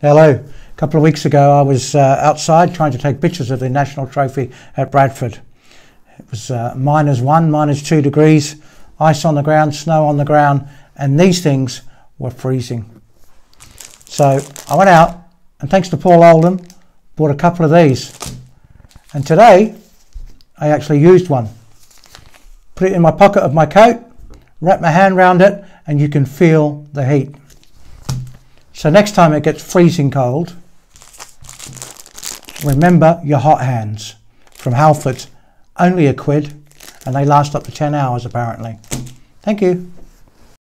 Hello. A couple of weeks ago I was outside trying to take pictures of the National Trophy at Bradford. It was -1, -2 degrees, ice on the ground, snow on the ground, and these things were freezing. So I went out and, thanks to Paul Oldham, bought a couple of these. And today I actually used one. Put it in my pocket of my coat, wrap my hand around it, and you can feel the heat. So next time it gets freezing cold, remember your Hot Hands from Halfords. Only £1, and they last up to 10 hours apparently. Thank you.